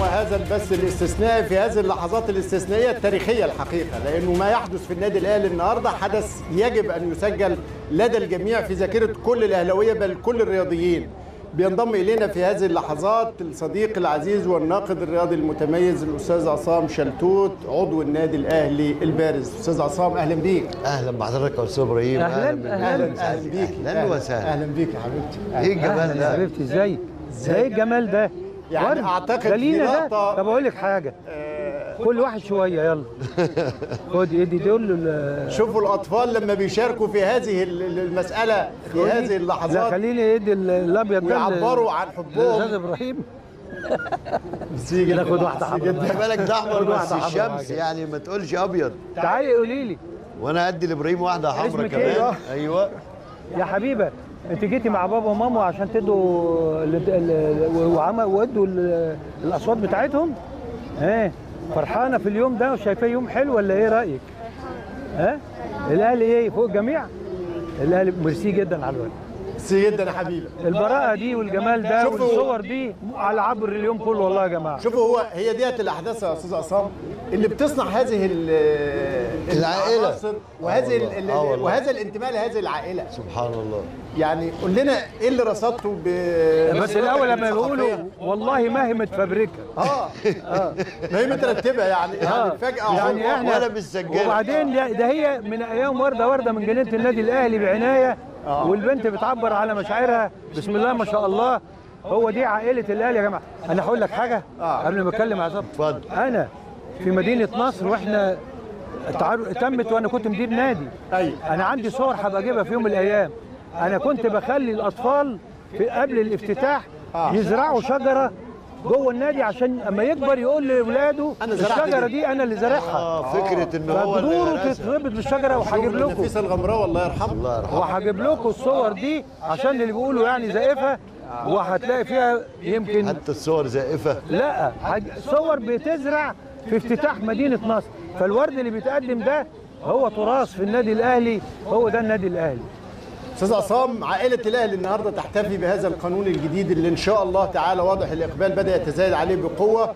وهذا البث الاستثنائي في هذه اللحظات الاستثنائية التاريخية الحقيقة، لأنه ما يحدث في النادي الأهلي النهاردة حدث يجب أن يسجل لدى الجميع في ذاكرة كل الأهلاوية بل كل الرياضيين. بينضم إلينا في هذه اللحظات الصديق العزيز والناقد الرياضي المتميز الأستاذ عصام شلتوت عضو النادي الأهلي البارز. أستاذ عصام أهلا بيك. أهلا بحضرتك يا أستاذ إبراهيم. أهلا بيك. أهلا وسهلا. أهلا بيك يا حبيبتي. إيه الجمال ده؟ حبيبتي إزاي الجمال ده؟ يعني أعتقد دي لقطة. طب أقول لك حاجة، كل واحد شويه يلا خد ايدي دول. شوفوا الاطفال لما بيشاركوا في هذه المساله في هذه اللحظات. لا خليني ايدي الابيض ده يعبروا عن حبهم للاستاذ ابراهيم. نسيجي ناخد واحده حمراء، خد بالك ده احمر بس الشمس يعني ما تقولش ابيض. تعالي قولي لي وانا هدي لابراهيم واحده حمراء كمان. ايوه يا حبيبه انت جيتي مع بابا وماما عشان تدوا وادوا الاصوات بتاعتهم. ايه فرحانه في اليوم ده وشايفاه يوم حلو ولا ايه رايك؟ ها؟ الاهلي ايه فوق الجميع؟ الاهلي ميرسي جدا على الوقت. ميرسي جدا يا حبيبي. البراءه دي والجمال ده والصور دي على عبر اليوم كله والله يا جماعه. شوفوا هو هي ديت الاحداث يا استاذ عصام اللي بتصنع هذه العائله وهذه وهذا الانتماء لهذه العائله. سبحان الله. يعني قول لنا ايه اللي رصدته بس الاول لما يقولوا والله ما هي متفبركه ما هي مترتبه يعني فجاه يعني احنا ولا بنسجلها. وبعدين ده هي من ايام ورده من جنينه النادي الاهلي بعنايه والبنت بتعبر على مشاعرها بسم الله ما شاء الله. هو دي عائله الاهلي يا جماعه. انا هقول لك حاجه قبل ما اتكلم عصام. اتفضل. انا في مدينه نصر واحنا تمت وانا كنت مدير نادي. انا عندي صور هبقى اجيبها في يوم من الايام. أنا كنت بخلي الأطفال في قبل الافتتاح يزرعوا شجرة جوه النادي عشان أما يكبر يقول لأولاده الشجرة دي أنا اللي زارعها. فكرة إن هو فالدوره تتربط بالشجرة وهجيب لكم فيصل غمراوي الله يرحمه وهجيب لكم الصور دي عشان اللي بيقولوا يعني زائفة وهتلاقي فيها يمكن حتى الصور زائفة. لا صور بتزرع في افتتاح مدينة نصر. فالورد اللي بيتقدم ده هو تراث في النادي الأهلي. هو ده النادي الأهلي. استاذ عصام عائلة الاهلي النهارده تحتفي بهذا القانون الجديد اللي ان شاء الله تعالى واضح الاقبال بدأ يتزايد عليه بقوة